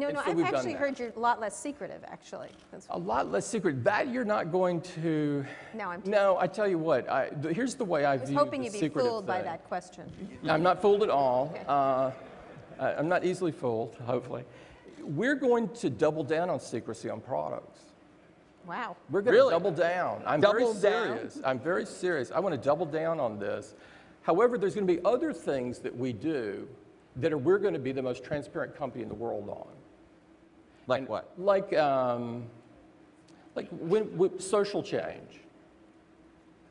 No, so I've actually heard you're a lot less secretive, actually. That's a lot less secret. That you're not going to... No, I'm... No, I tell you what, here's the way I view the secretive thing. I was hoping you'd be fooled by that question. I'm not fooled at all. Okay. I'm not easily fooled, hopefully. We're going to double down on secrecy on products. Wow. We're going to double down. I'm very serious. I'm very serious. I want to double down on this. However, there's going to be other things that we do that we're going to be the most transparent company in the world on. Like what? Like when social change.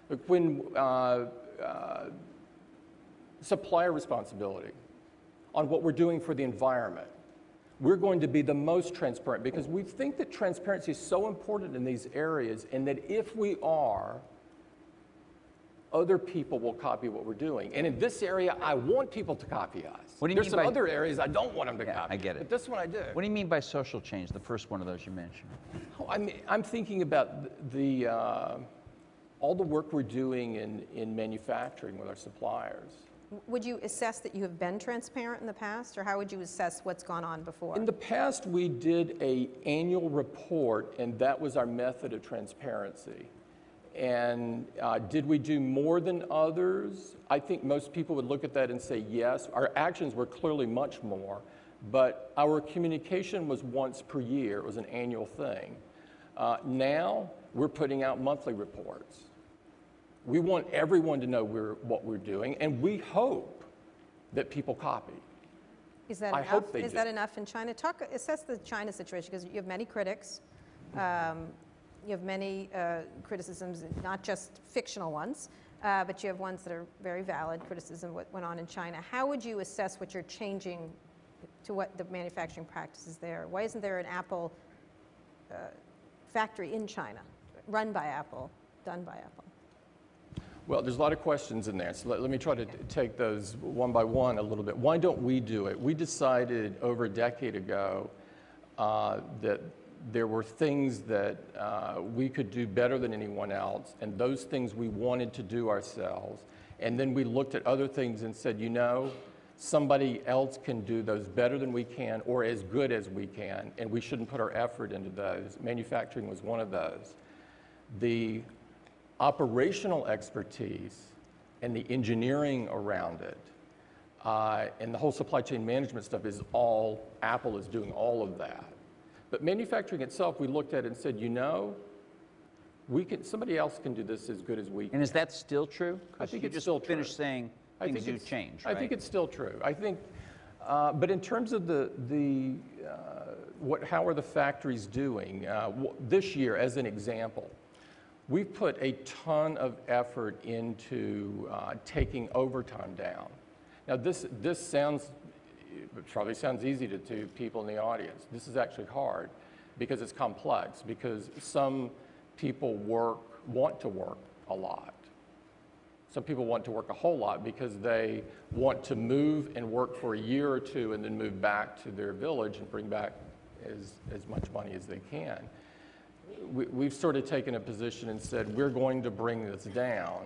Like when supplier responsibility, on what we're doing for the environment. We're going to be the most transparent because we think that transparency is so important in these areas, and that if we are, other people will copy what we're doing. And in this area, I want people to copy us. What do you mean by... There's some other areas I don't want them to copy. I get it. But this one I do. What do you mean by social change, the first one of those you mentioned? Oh, I'm thinking about all the work we're doing in manufacturing with our suppliers. Would you assess that you have been transparent in the past, or how would you assess what's gone on before? In the past, we did an annual report, and that was our method of transparency. And did we do more than others? I think most people would look at that and say yes. Our actions were clearly much more, but our communication was once per year. It was an annual thing. Now, we're putting out monthly reports. We want everyone to know what we're doing, and we hope that people copy. Is that enough? I hope they do. Is that enough in China? Assess the China situation, because you have many critics. You have many criticisms, not just fictional ones, but you have ones that are very valid criticism of what went on in China. How would you assess what you're changing to what the manufacturing practice is there? Why isn't there an Apple factory in China, run by Apple, done by Apple? Well, there's a lot of questions in there, so let me try to take those one by one a little bit. Why don't we do it? We decided over a decade ago that there were things that we could do better than anyone else, and those things we wanted to do ourselves. And then we looked at other things and said, you know, somebody else can do those better than we can or as good as we can, and we shouldn't put our effort into those. Manufacturing was one of those. The operational expertise and the engineering around it and the whole supply chain management stuff is all, Apple is doing all of that. But manufacturing itself, we looked at it and said, you know, somebody else can do this as good as we can. And is that still true? I think it's still true. You just finished saying things do change, right? I think it's still true. I think, but in terms of how are the factories doing? This year, as an example, we've put a ton of effort into taking overtime down. Now this sounds, it probably sounds easy to people in the audience. This is actually hard because it's complex, because some people want to work a lot. Some people want to work a whole lot because they want to move and work for a year or two and then move back to their village and bring back as much money as they can. We've sort of taken a position and said, we're going to bring this down.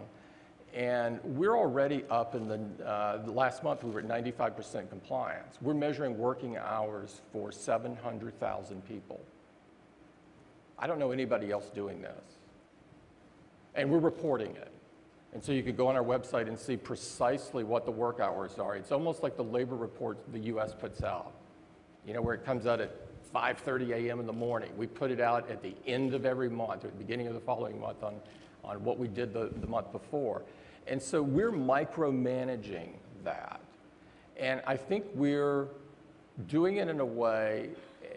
And we're already up in the last month, we were at 95% compliance. We're measuring working hours for 700,000 people. I don't know anybody else doing this. And we're reporting it. And so you could go on our website and see precisely what the work hours are. It's almost like the labor report the US puts out, you know, where it comes out at 5:30 a.m. in the morning. We put it out at the end of every month, or at the beginning of the following month on what we did the month before. And so we're micromanaging that. And I think we're doing it in a way,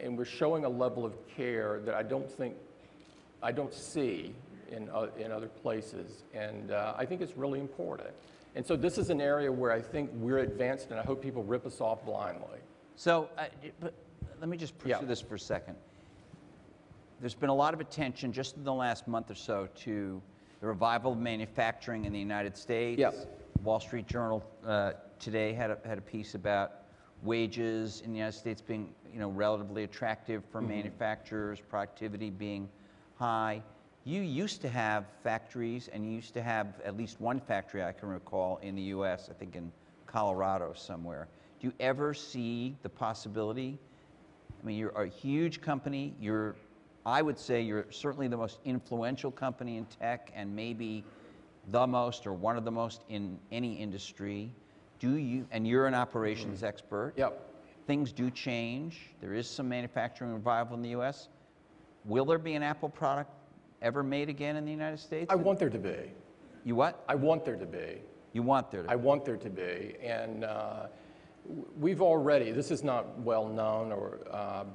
and we're showing a level of care that I don't see in other places. And I think it's really important. And so this is an area where I think we're advanced, and I hope people rip us off blindly. So, let me just pursue this for a second. There's been a lot of attention just in the last month or so to the revival of manufacturing in the United States. Wall Street Journal today had a piece about wages in the United States being, you know, relatively attractive for manufacturers, productivity being high. You used to have factories, and you used to have at least one factory I can recall in the U.S., I think in Colorado somewhere. Do you ever see the possibility? I mean, you're a huge company. You're, I would say you're certainly the most influential company in tech, and maybe the most or one of the most in any industry. Do you, and you're an operations expert. Yep. Things do change. There is some manufacturing revival in the U.S. Will there be an Apple product ever made again in the United States? I want there to be. You what? I want there to be. You want there to be. I want there to be. And we've already, this is not well known, or,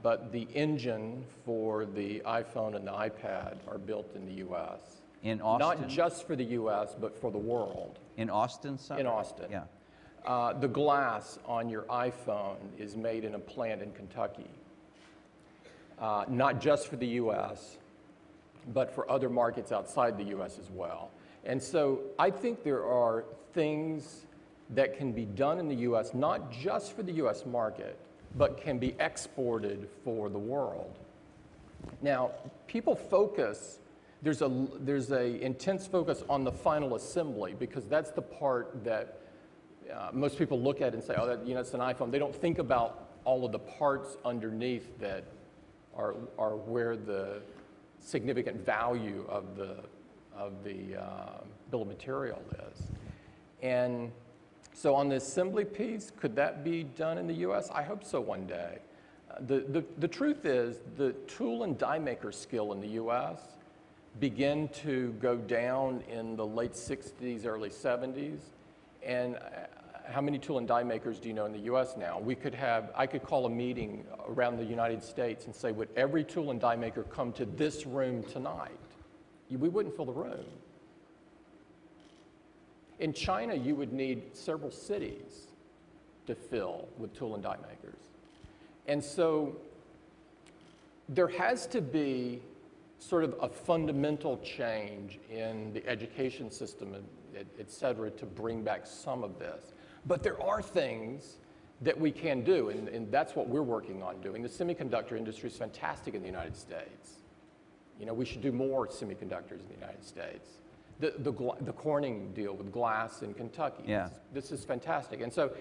but the engine for the iPhone and the iPad are built in the U.S. In Austin? Not just for the U.S., but for the world. In Austin? Somewhere? In Austin. Yeah. The glass on your iPhone is made in a plant in Kentucky. Not just for the U.S., but for other markets outside the U.S. as well. And so I think there are things that can be done in the U.S., not just for the U.S. market, but can be exported for the world. Now, people focus, there's a intense focus on the final assembly, because that's the part that most people look at and say, oh, that, you know, it's an iPhone. They don't think about all of the parts underneath that are where the significant value of the bill of material is. And so on the assembly piece, could that be done in the U.S.? I hope so one day. The truth is, the tool and die maker skill in the U.S. began to go down in the late 60s, early 70s. And how many tool and die makers do you know in the U.S. now? We could have, I could call a meeting around the United States and say, would every tool and die maker come to this room tonight? We wouldn't fill the room. In China, you would need several cities to fill with tool and die makers. And so there has to be sort of a fundamental change in the education system, et cetera, to bring back some of this. But there are things that we can do, and that's what we're working on doing. The semiconductor industry is fantastic in the United States. You know, we should do more semiconductors in the United States. The Corning deal with glass in Kentucky, yeah. This is fantastic. And so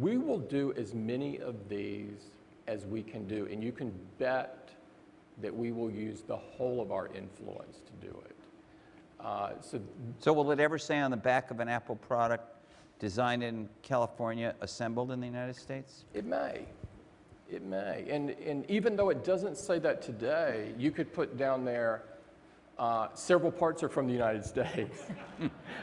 we will do as many of these as we can do, and you can bet that we will use the whole of our influence to do it. So will it ever say on the back of an Apple product, designed in California, assembled in the United States? It may. It may. And even though it doesn't say that today, you could put down there, several parts are from the United States.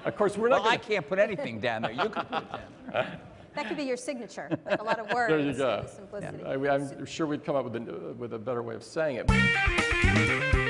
Of course, we're not well, I can't put anything down there. You can put it down there. That could be your signature, like a lot of words. There you go. Simplicity. Yeah. I'm sure we'd come up with a better way of saying it.